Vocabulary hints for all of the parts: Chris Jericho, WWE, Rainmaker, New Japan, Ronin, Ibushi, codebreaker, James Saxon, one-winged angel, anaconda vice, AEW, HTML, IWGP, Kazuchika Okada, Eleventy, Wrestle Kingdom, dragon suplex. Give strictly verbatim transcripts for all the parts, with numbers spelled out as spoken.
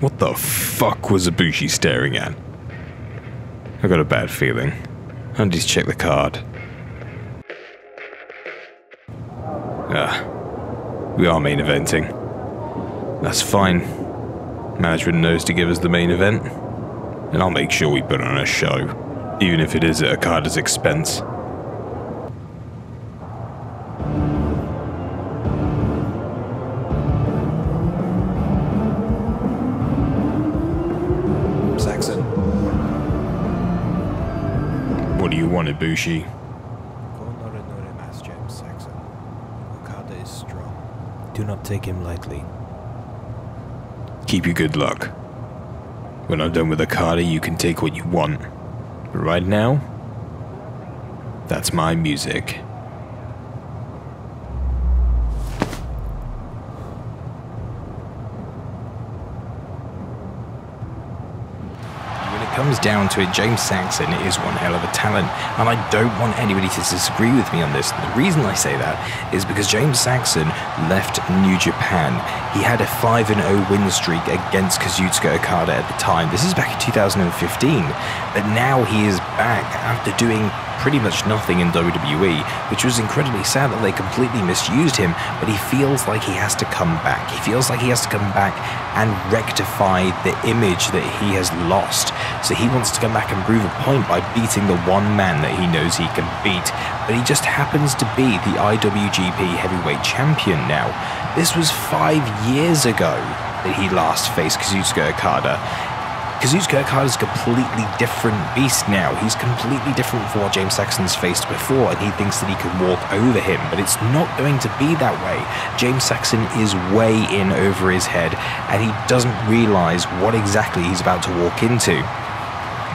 What the fuck was Ibushi staring at? I got a bad feeling. Andy's checked the card. Ah, we are main eventing. That's fine. Management knows to give us the main event, and I'll make sure we put on a show, even if it is at Okada's expense. Saxon. What do you want, Ibushi? James Saxon. Okada is strong. Do not take him lightly. Keep your good luck. When I'm done with Okada, you can take what you want. But right now, that's my music. When it comes down to it, James Saxon is one hell of a talent, and I don't want anybody to disagree with me on this. The reason I say that is because James Saxon left New Japan. He had a five and oh win streak against Kazuchika Okada at the time. This is back in two thousand fifteen, but now he is back after doing pretty much nothing in W W E, which was incredibly sad that they completely misused him, but he feels like he has to come back. He feels like he has to come back and rectify the image that he has lost. So he wants to come back and prove a point by beating the one man that he knows he can beat, but he just happens to be the I W G P heavyweight champion now. This was five years ago that he last faced Kazuchika Okada. Kazuchika Okada is a completely different beast now. He's completely different from what James Saxon's faced before, and he thinks that he can walk over him, but it's not going to be that way. James Saxon is way in over his head, and he doesn't realize what exactly he's about to walk into.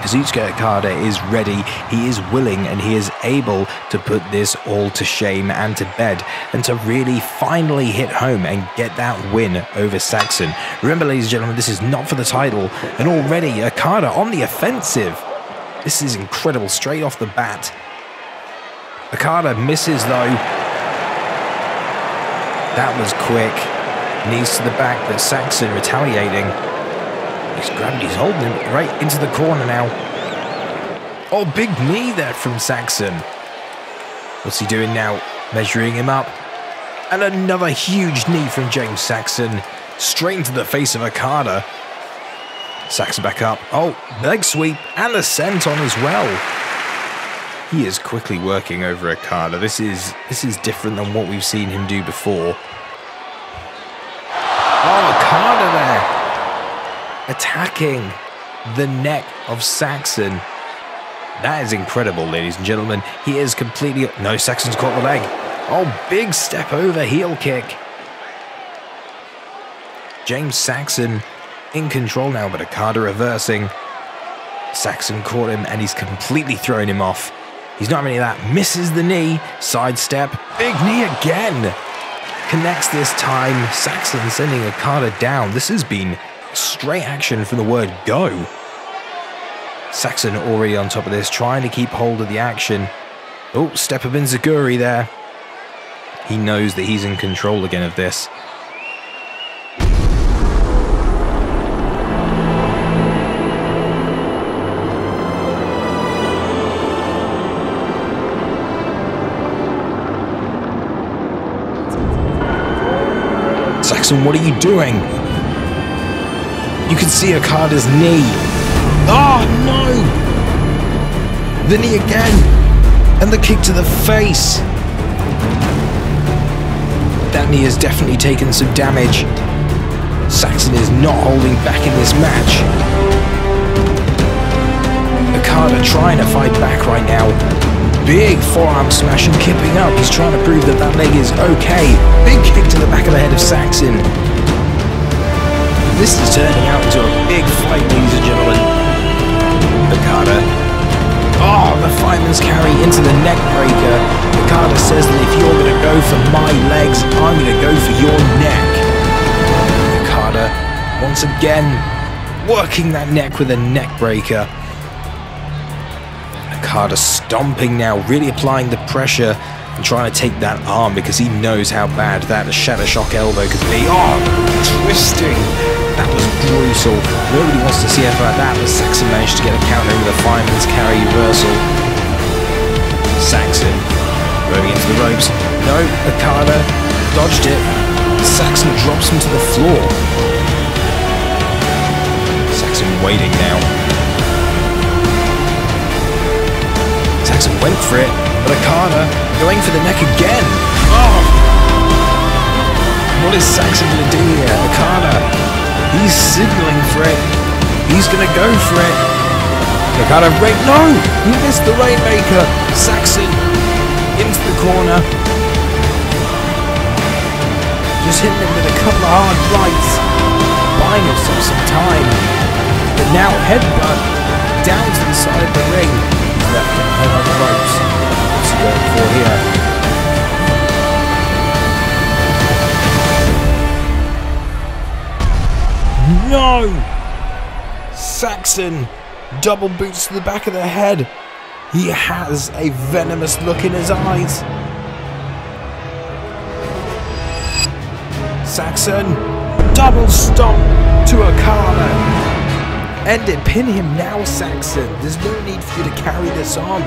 Kazuchika Okada is ready, he is willing, and he is able to put this all to shame and to bed, and to really finally hit home and get that win over Saxon. Remember, ladies and gentlemen, this is not for the title, and already Okada on the offensive. This is incredible, straight off the bat. Okada misses though. That was quick. Knees to the back, but Saxon retaliating. His gravity's holding him right into the corner now. Oh, big knee there from Saxon. What's he doing now? Measuring him up. And another huge knee from James Saxon. Straight into the face of Okada. Saxon back up. Oh, leg sweep and the senton as well. He is quickly working over Okada. This is, this is different than what we've seen him do before. Oh, Okada there. Attacking the neck of Saxon. That is incredible, ladies and gentlemen. He is completely... No, Saxon's caught the leg. Oh, big step over heel kick. James Saxon in control now, but Okada reversing. Saxon caught him, and he's completely thrown him off. He's not having any of that. Misses the knee. Sidestep. Big knee again. Connects this time. Saxon sending Okada down. This has been... straight action from the word go. Saxon already on top of this, trying to keep hold of the action. Oh, step up in Zaguri there. He knows that he's in control again of this. Saxon, what are you doing? You can see Okada's knee. Oh, no! The knee again. And the kick to the face. That knee has definitely taken some damage. Saxon is not holding back in this match. Okada trying to fight back right now. Big forearm smash and kipping up. He's trying to prove that that leg is okay. Big kick to the back of the head of Saxon. This is turning out into a big fight, ladies and gentlemen. Okada. Oh, the fireman's carry into the neck breaker. Okada says that if you're going to go for my legs, I'm going to go for your neck. Okada, once again, working that neck with a neck breaker. Okada stomping now, really applying the pressure and trying to take that arm because he knows how bad that shadow shock elbow could be. Oh, twisting. That was brutal. Nobody wants to see her like that, but Saxon managed to get a counter with a fireman's carry reversal. Saxon rolling into the ropes. No, Okada dodged it. Saxon drops him to the floor. Saxon waiting now. Saxon went for it, but Okada going for the neck again. Oh! What is Saxon going to do here? Okada, he's signaling for it. He's going to go for it. Okada, break. No! He missed the Rainmaker. Saxon into the corner. Just hitting him with a couple of hard rights. Buying himself some time. But now headbutt down to the side of the ring. He's left him head on the ropes. What's he going for here? No! Saxon double boots to the back of the head. He has a venomous look in his eyes. Saxon double stomp to Okada. End it. Pin him now, Saxon. There's no need for you to carry this on.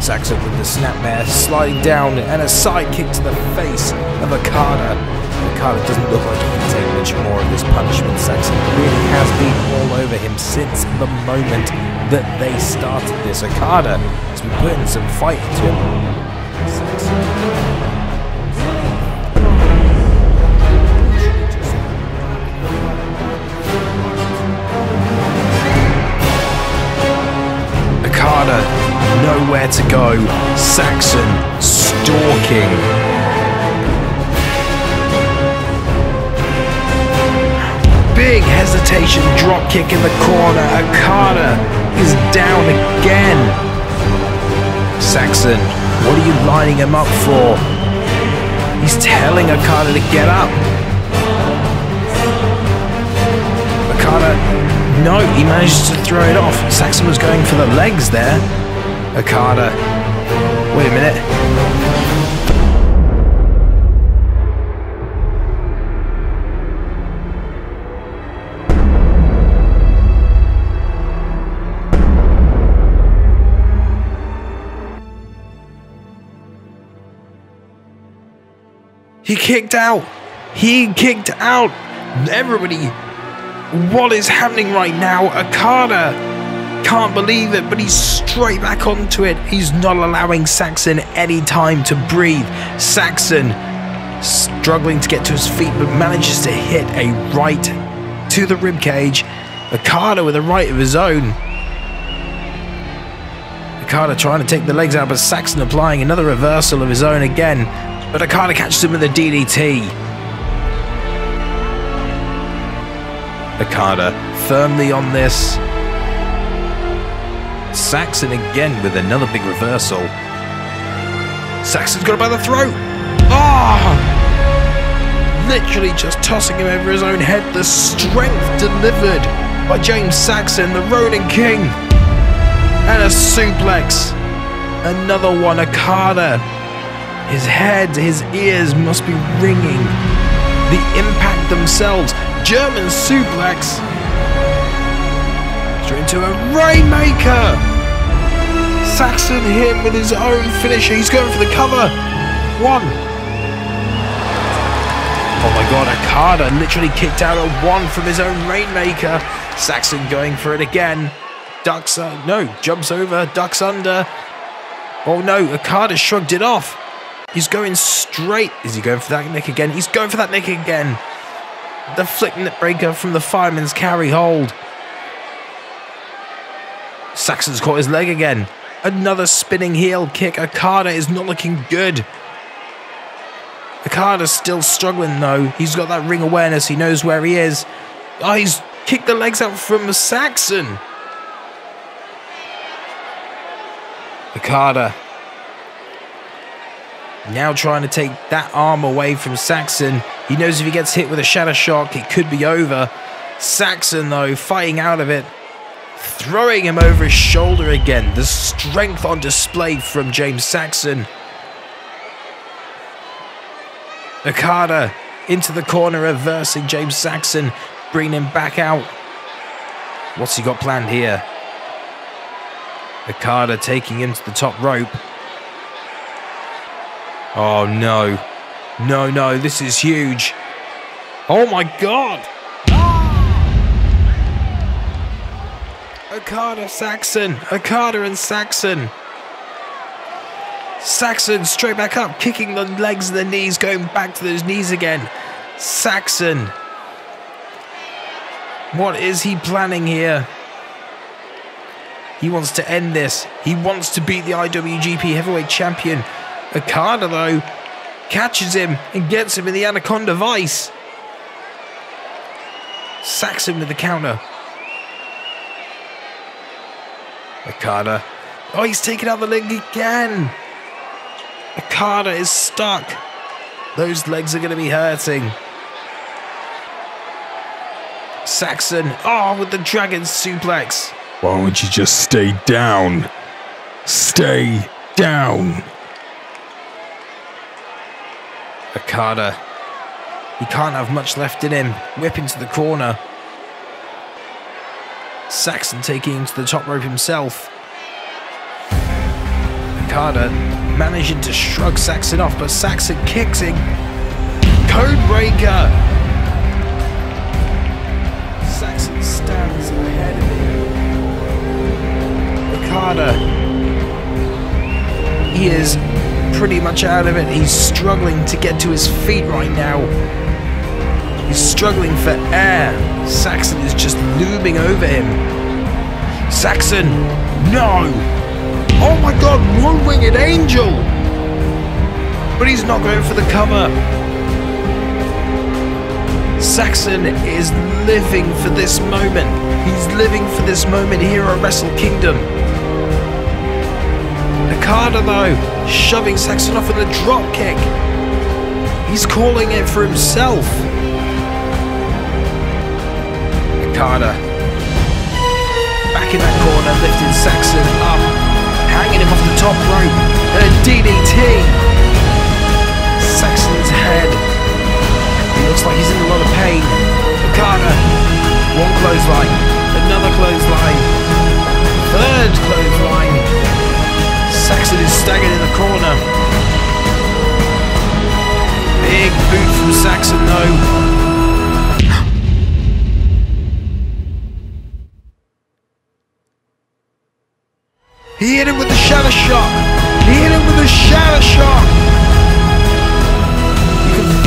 Saxon with the snapmare sliding down and a sidekick to the face of Okada. Okada doesn't look like he can take much more of this punishment. Saxon really has been all over him since the moment that they started this. Okada has been putting some fight to him. Saxon. Okada, nowhere to go. Saxon stalking. Big hesitation, drop kick in the corner. Okada is down again. Saxon, what are you lining him up for? He's telling Okada to get up. Okada, no, he manages to throw it off. Saxon was going for the legs there. Okada, wait a minute. He kicked out. He kicked out. Everybody, what is happening right now? Okada can't believe it, but he's straight back onto it. He's not allowing Saxon any time to breathe. Saxon struggling to get to his feet, but manages to hit a right to the ribcage. Okada with a right of his own. Okada trying to take the legs out, but Saxon applying another reversal of his own again. But Okada catches him with a D D T. Okada firmly on this. Saxon again with another big reversal. Saxon's got it by the throat. Ah! Oh! Literally just tossing him over his own head. The strength delivered by James Saxon, the Ronin King. And a suplex. Another one. Okada. His head, his ears must be ringing. The impact themselves. German suplex. Straight into a Rainmaker. Saxon hit with his own finisher. He's going for the cover. One. Oh my god, Okada literally kicked out a one from his own Rainmaker. Saxon going for it again. Ducks, uh, no, jumps over, ducks under. Oh no, Okada shrugged it off. He's going straight. Is he going for that neck again? He's going for that neck again. The flick neck breaker from the fireman's carry hold. Saxon's caught his leg again. Another spinning heel kick. Okada is not looking good. Okada's still struggling though. He's got that ring awareness. He knows where he is. Oh, he's kicked the legs out from Saxon. Okada. Now trying to take that arm away from Saxon. He knows if he gets hit with a shadow shock, it could be over. Saxon, though, fighting out of it. Throwing him over his shoulder again. The strength on display from James Saxon. Okada into the corner, reversing James Saxon, bringing him back out. What's he got planned here? Okada taking him to the top rope. Oh, no. No, no, this is huge. Oh, my God. Ah! Okada, Saxon. Okada and Saxon. Saxon straight back up, kicking the legs and the knees, going back to those knees again. Saxon. What is he planning here? He wants to end this. He wants to beat the I W G P Heavyweight Champion. Okada, though, catches him and gets him in the anaconda vice. Saxon with the counter. Okada. Oh, he's taken out the leg again. Okada is stuck. Those legs are going to be hurting. Saxon, oh, with the dragon suplex. Why won't you just stay down? Stay down. Okada, he can't have much left in him. Whip into the corner. Saxon taking him to the top rope himself. Okada managing to shrug Saxon off, but Saxon kicks him. Codebreaker. Saxon stands ahead of him. Okada, he is pretty much out of it. He's struggling to get to his feet right now. He's struggling for air. Saxon is just looming over him. Saxon, no! Oh my God, one-winged angel! But he's not going for the cover. Saxon is living for this moment. He's living for this moment here at Wrestle Kingdom. Okada, though, shoving Saxon off with a drop kick. He's calling it for himself. Okada, back in that corner, lifting Saxon up, hanging him off the top rope, and a D D T. Saxon's head. Looks like he's in a lot of pain. Okada, one clothesline, another clothesline, third clothesline. Saxon is staggered in the corner. Big boot from Saxon, though. He hit him with the shadow shock. He hit him with the shadow shock.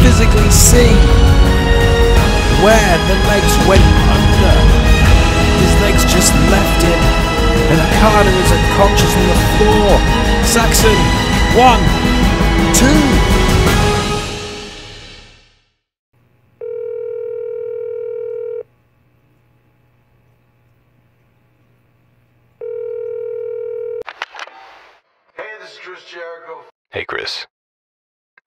Physically see where the legs went under. His legs just left him, and Okada is unconscious on the floor. Saxon, one, two. Hey, this is Chris Jericho. Hey, Chris.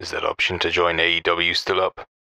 Is that option to join A E W still up?